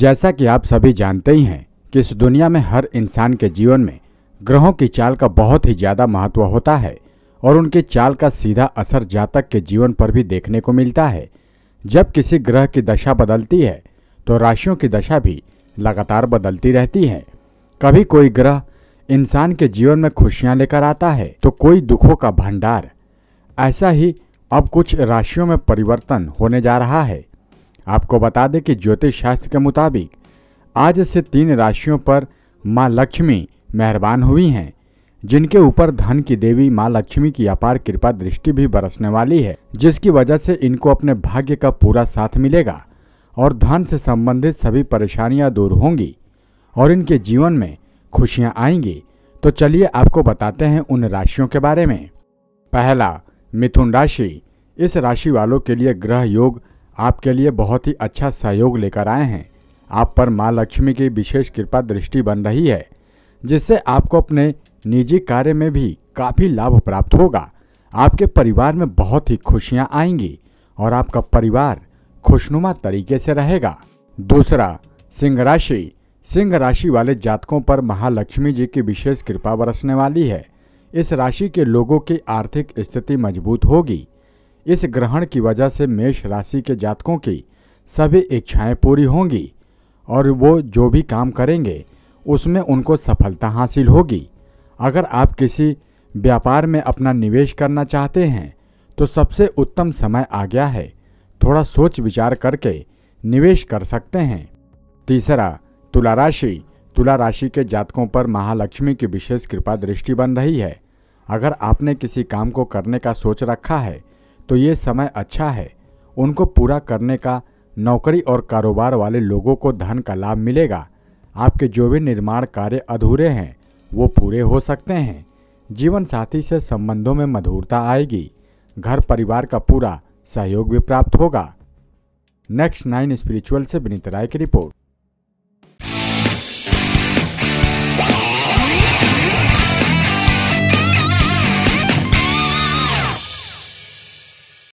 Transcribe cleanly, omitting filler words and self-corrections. जैसा कि आप सभी जानते ही हैं कि इस दुनिया में हर इंसान के जीवन में ग्रहों की चाल का बहुत ही ज़्यादा महत्व होता है और उनकी चाल का सीधा असर जातक के जीवन पर भी देखने को मिलता है। जब किसी ग्रह की दशा बदलती है तो राशियों की दशा भी लगातार बदलती रहती है। कभी कोई ग्रह इंसान के जीवन में खुशियां लेकर आता है तो कोई दुखों का भंडार। ऐसा ही अब कुछ राशियों में परिवर्तन होने जा रहा है। आपको बता दें कि ज्योतिष शास्त्र के मुताबिक आज से 3 राशियों पर माँ लक्ष्मी मेहरबान हुई हैं, जिनके ऊपर धन की देवी माँ लक्ष्मी की अपार कृपा दृष्टि भी बरसने वाली है, जिसकी वजह से इनको अपने भाग्य का पूरा साथ मिलेगा और धन से संबंधित सभी परेशानियां दूर होंगी और इनके जीवन में खुशियां आएंगी। तो चलिए आपको बताते हैं उन राशियों के बारे में। पहला, मिथुन राशि। इस राशि वालों के लिए ग्रह योग आपके लिए बहुत ही अच्छा सहयोग लेकर आए हैं। आप पर माँ लक्ष्मी की विशेष कृपा दृष्टि बन रही है, जिससे आपको अपने निजी कार्य में भी काफ़ी लाभ प्राप्त होगा। आपके परिवार में बहुत ही खुशियां आएंगी और आपका परिवार खुशनुमा तरीके से रहेगा। दूसरा, सिंह राशि। सिंह राशि वाले जातकों पर महालक्ष्मी जी की विशेष कृपा बरसने वाली है। इस राशि के लोगों की आर्थिक स्थिति मजबूत होगी। इस ग्रहण की वजह से मेष राशि के जातकों की सभी इच्छाएं पूरी होंगी और वो जो भी काम करेंगे उसमें उनको सफलता हासिल होगी। अगर आप किसी व्यापार में अपना निवेश करना चाहते हैं तो सबसे उत्तम समय आ गया है। थोड़ा सोच विचार करके निवेश कर सकते हैं। तीसरा, तुला राशि। तुला राशि के जातकों पर महालक्ष्मी की विशेष कृपा दृष्टि बन रही है। अगर आपने किसी काम को करने का सोच रखा है तो ये समय अच्छा है उनको पूरा करने का। नौकरी और कारोबार वाले लोगों को धन का लाभ मिलेगा। आपके जो भी निर्माण कार्य अधूरे हैं वो पूरे हो सकते हैं। जीवन साथी से संबंधों में मधुरता आएगी। घर परिवार का पूरा सहयोग भी प्राप्त होगा। नेक्स्ट 9 स्पिरिचुअल से बनित राय की रिपोर्ट।